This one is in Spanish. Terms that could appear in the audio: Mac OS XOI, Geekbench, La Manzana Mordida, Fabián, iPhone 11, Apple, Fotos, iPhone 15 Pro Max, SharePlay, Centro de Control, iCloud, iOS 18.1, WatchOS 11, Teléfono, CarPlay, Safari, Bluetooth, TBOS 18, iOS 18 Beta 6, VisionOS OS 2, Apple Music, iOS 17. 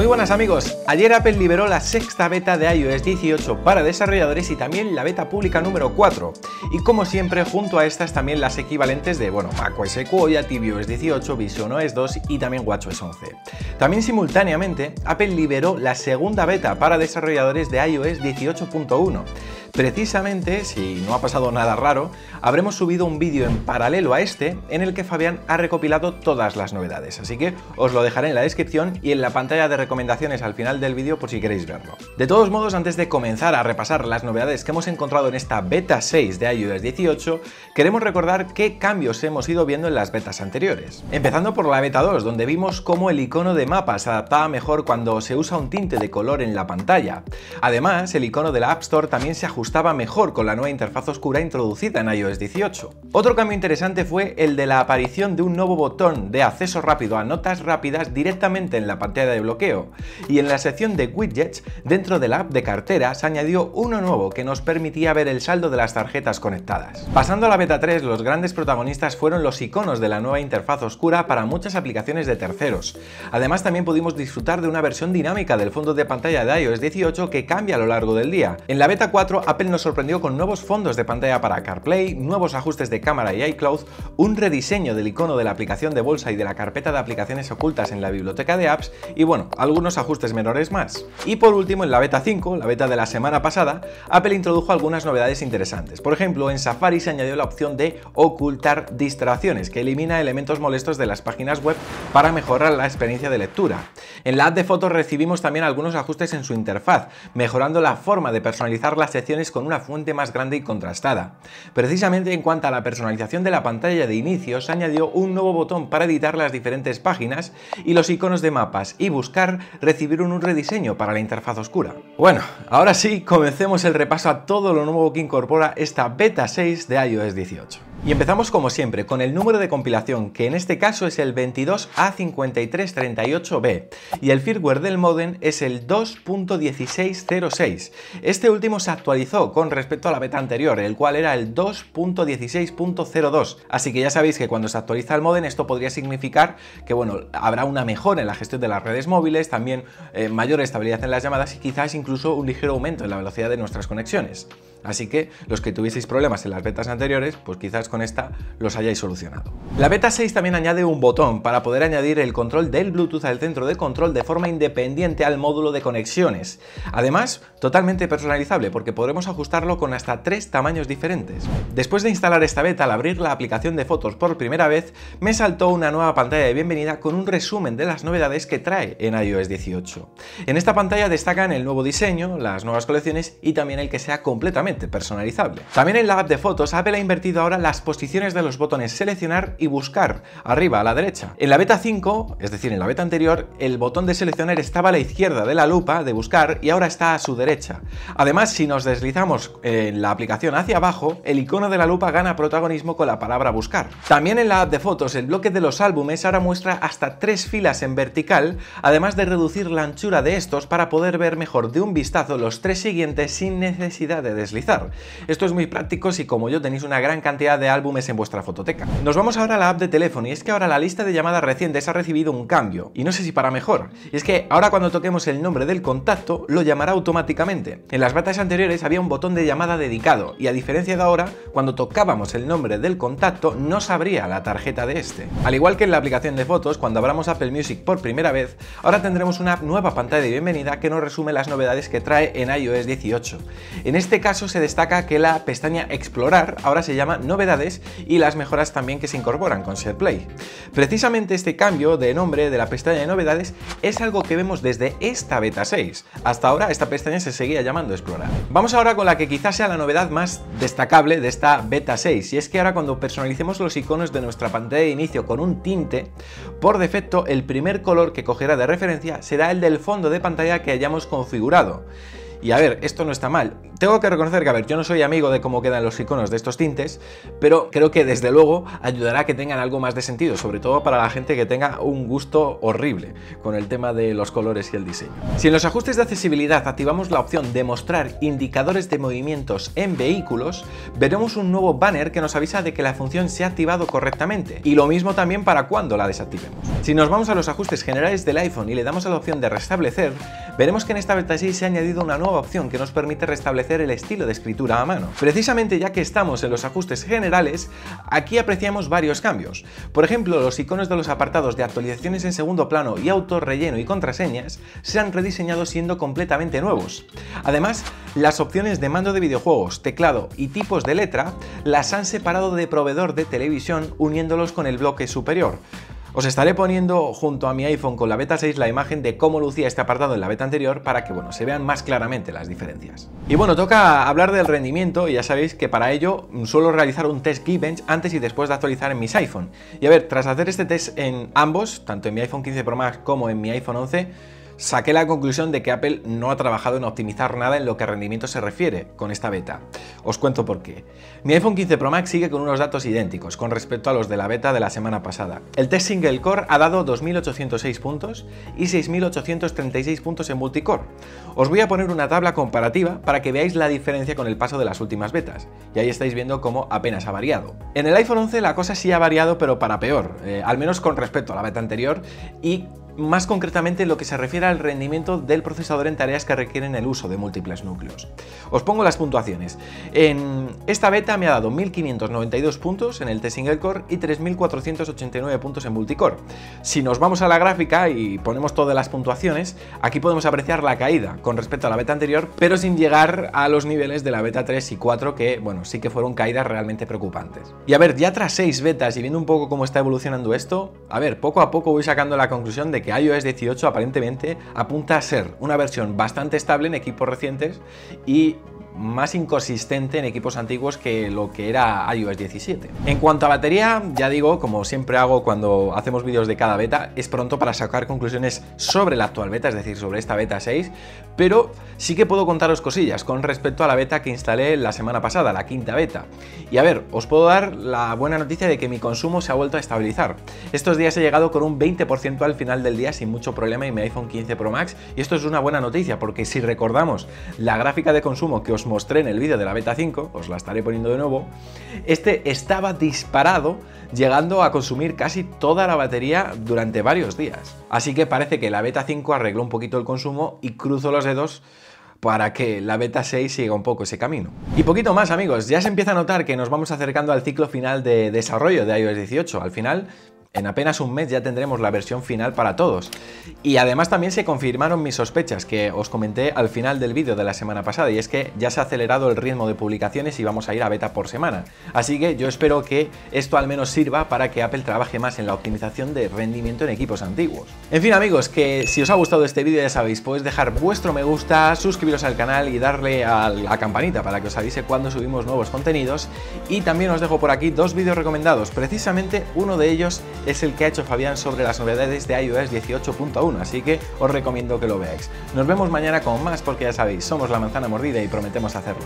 Muy buenas amigos, ayer Apple liberó la sexta beta de iOS 18 para desarrolladores y también la beta pública número 4. Y como siempre, junto a estas también las equivalentes de Mac OS XOI, TBOS 18, VisionOS OS 2 y también WatchOS 11. También simultáneamente, Apple liberó la segunda beta para desarrolladores de iOS 18.1. Precisamente, si no ha pasado nada raro, habremos subido un vídeo en paralelo a este en el que Fabián ha recopilado todas las novedades, así que os lo dejaré en la descripción y en la pantalla de recomendaciones al final del vídeo por si queréis verlo. De todos modos, antes de comenzar a repasar las novedades que hemos encontrado en esta beta 6 de iOS 18, queremos recordar qué cambios hemos ido viendo en las betas anteriores. Empezando por la beta 2, donde vimos cómo el icono de mapa se adaptaba mejor cuando se usa un tinte de color en la pantalla. Además, el icono de la App Store también se ajustaba mejor con la nueva interfaz oscura introducida en iOS 18. Otro cambio interesante fue el de la aparición de un nuevo botón de acceso rápido a notas rápidas directamente en la pantalla de bloqueo, y en la sección de widgets dentro de la app de cartera se añadió uno nuevo que nos permitía ver el saldo de las tarjetas conectadas. Pasando a la beta 3, los grandes protagonistas fueron los iconos de la nueva interfaz oscura para muchas aplicaciones de terceros. Además, también pudimos disfrutar de una versión dinámica del fondo de pantalla de iOS 18 que cambia a lo largo del día. En la beta 4, Apple nos sorprendió con nuevos fondos de pantalla para CarPlay, nuevos ajustes de cámara y iCloud, un rediseño del icono de la aplicación de bolsa y de la carpeta de aplicaciones ocultas en la biblioteca de apps y algunos ajustes menores más. Y por último, en la beta 5, la beta de la semana pasada, Apple introdujo algunas novedades interesantes. Por ejemplo, en Safari se añadió la opción de ocultar distracciones, que elimina elementos molestos de las páginas web para mejorar la experiencia de lectura. En la app de Fotos recibimos también algunos ajustes en su interfaz, mejorando la forma de personalizar las secciones con una fuente más grande y contrastada. Precisamente en cuanto a la personalización de la pantalla de inicio, se añadió un nuevo botón para editar las diferentes páginas, y los iconos de mapas y buscar recibieron un rediseño para la interfaz oscura. Bueno, ahora sí, comencemos el repaso a todo lo nuevo que incorpora esta beta 6 de iOS 18. Y empezamos como siempre con el número de compilación, que en este caso es el 22A5338B, y el firmware del modem es el 2.1606. Este último se actualizó con respecto a la beta anterior, el cual era el 2.16.02, así que ya sabéis que cuando se actualiza el modem esto podría significar que habrá una mejora en la gestión de las redes móviles, también mayor estabilidad en las llamadas y quizás incluso un ligero aumento en la velocidad de nuestras conexiones. Así que los que tuvieseis problemas en las betas anteriores, pues quizás con esta los hayáis solucionado. La beta 6 también añade un botón para poder añadir el control del Bluetooth al centro de control de forma independiente al módulo de conexiones. Además, totalmente personalizable, porque podremos ajustarlo con hasta 3 tamaños diferentes. Después de instalar esta beta, al abrir la aplicación de Fotos por primera vez, me saltó una nueva pantalla de bienvenida con un resumen de las novedades que trae en iOS 18. En esta pantalla destacan el nuevo diseño, las nuevas colecciones y también el que sea completamente personalizable. También en la app de Fotos, Apple ha invertido ahora las posiciones de los botones seleccionar y buscar, arriba a la derecha. En la beta 5, es decir, en la beta anterior, el botón de seleccionar estaba a la izquierda de la lupa de buscar y ahora está a su derecha. Además, si nos deslizamos en la aplicación hacia abajo, el icono de la lupa gana protagonismo con la palabra buscar. También en la app de Fotos, el bloque de los álbumes ahora muestra hasta 3 filas en vertical, además de reducir la anchura de estos para poder ver mejor de un vistazo los 3 siguientes sin necesidad de deslizar. Esto es muy práctico si, como yo, tenéis una gran cantidad de álbumes en vuestra fototeca. Nos vamos ahora a la app de teléfono, y es que ahora la lista de llamadas recientes ha recibido un cambio, y no sé si para mejor. Y es que ahora cuando toquemos el nombre del contacto, lo llamará automáticamente. En las betas anteriores había un botón de llamada dedicado, y a diferencia de ahora, cuando tocábamos el nombre del contacto, no se abría la tarjeta de este. Al igual que en la aplicación de Fotos, cuando abramos Apple Music por primera vez, ahora tendremos una nueva pantalla de bienvenida que nos resume las novedades que trae en iOS 18. En este caso se destaca que la pestaña Explorar ahora se llama Novedades, y las mejoras también que se incorporan con SharePlay. Precisamente este cambio de nombre de la pestaña de Novedades es algo que vemos desde esta beta 6. Hasta ahora esta pestaña se seguía llamando Explorar. Vamos ahora con la que quizás sea la novedad más destacable de esta beta 6, y es que ahora cuando personalicemos los iconos de nuestra pantalla de inicio con un tinte, por defecto el primer color que cogerá de referencia será el del fondo de pantalla que hayamos configurado. Y a ver, esto no está mal, Tengo que reconocer que, a ver, yo no soy amigo de cómo quedan los iconos de estos tintes, pero creo que desde luego ayudará a que tengan algo más de sentido, sobre todo para la gente que tenga un gusto horrible con el tema de los colores y el diseño. Si en los ajustes de accesibilidad activamos la opción de mostrar indicadores de movimientos en vehículos, veremos un nuevo banner que nos avisa de que la función se ha activado correctamente, y lo mismo también para cuando la desactivemos. Si nos vamos a los ajustes generales del iPhone y le damos a la opción de restablecer, veremos que en esta beta 6 se ha añadido una nueva opción que nos permite restablecer el estilo de escritura a mano. Precisamente ya que estamos en los ajustes generales, aquí apreciamos varios cambios. Por ejemplo, los iconos de los apartados de actualizaciones en segundo plano y auto, relleno y contraseñas se han rediseñado siendo completamente nuevos. Además, las opciones de mando de videojuegos, teclado y tipos de letra las han separado de proveedor de televisión uniéndolos con el bloque superior. Os estaré poniendo junto a mi iPhone con la beta 6 la imagen de cómo lucía este apartado en la beta anterior para que, bueno, se vean más claramente las diferencias. Y bueno, toca hablar del rendimiento, y ya sabéis que para ello suelo realizar un test Geekbench antes y después de actualizar en mis iPhone. Y a ver, tras hacer este test en ambos, tanto en mi iPhone 15 Pro Max como en mi iPhone 11, saqué la conclusión de que Apple no ha trabajado en optimizar nada en lo que a rendimiento se refiere con esta beta. Os cuento por qué. Mi iPhone 15 Pro Max sigue con unos datos idénticos con respecto a los de la beta de la semana pasada. El test single core ha dado 2.806 puntos y 6.836 puntos en multicore. Os voy a poner una tabla comparativa para que veáis la diferencia con el paso de las últimas betas, y ahí estáis viendo cómo apenas ha variado. En el iPhone 11 la cosa sí ha variado, pero para peor, al menos con respecto a la beta anterior, y más concretamente en lo que se refiere al rendimiento del procesador en tareas que requieren el uso de múltiples núcleos. Os pongo las puntuaciones. En esta beta me ha dado 1.592 puntos en el test single core y 3.489 puntos en multicore. Si nos vamos a la gráfica y ponemos todas las puntuaciones, aquí podemos apreciar la caída con respecto a la beta anterior, pero sin llegar a los niveles de la beta 3 y 4 que, bueno, sí que fueron caídas realmente preocupantes. Y a ver, ya tras 6 betas y viendo un poco cómo está evolucionando esto, a ver, poco a poco voy sacando la conclusión de que iOS 18 aparentemente apunta a ser una versión bastante estable en equipos recientes y más inconsistente en equipos antiguos que lo que era iOS 17. En cuanto a batería, ya digo, como siempre hago cuando hacemos vídeos de cada beta, es pronto para sacar conclusiones sobre la actual beta, es decir, sobre esta beta 6, pero sí que puedo contaros cosillas con respecto a la beta que instalé la semana pasada, la quinta beta. Y a ver, os puedo dar la buena noticia de que mi consumo se ha vuelto a estabilizar. Estos días he llegado con un 20% al final del día sin mucho problema en mi iPhone 15 Pro Max, y esto es una buena noticia porque si recordamos la gráfica de consumo que os mostré en el vídeo de la beta 5, os la estaré poniendo de nuevo, este estaba disparado llegando a consumir casi toda la batería durante varios días. Así que parece que la beta 5 arregló un poquito el consumo y cruzo los dedos para que la beta 6 siga un poco ese camino. Y poquito más, amigos, ya se empieza a notar que nos vamos acercando al ciclo final de desarrollo de iOS 18. Al final, en apenas un mes ya tendremos la versión final para todos. Y además también se confirmaron mis sospechas que os comenté al final del vídeo de la semana pasada, y es que ya se ha acelerado el ritmo de publicaciones y vamos a ir a beta por semana. Así que yo espero que esto al menos sirva para que Apple trabaje más en la optimización de rendimiento en equipos antiguos. En fin, amigos, que si os ha gustado este vídeo, ya sabéis, podéis dejar vuestro me gusta, suscribiros al canal y darle a la campanita para que os avise cuando subimos nuevos contenidos. Y también os dejo por aquí dos vídeos recomendados, precisamente uno de ellos es el que ha hecho Fabián sobre las novedades de iOS 18.1, así que os recomiendo que lo veáis. Nos vemos mañana con más porque ya sabéis, somos La Manzana Mordida y prometemos hacerlo.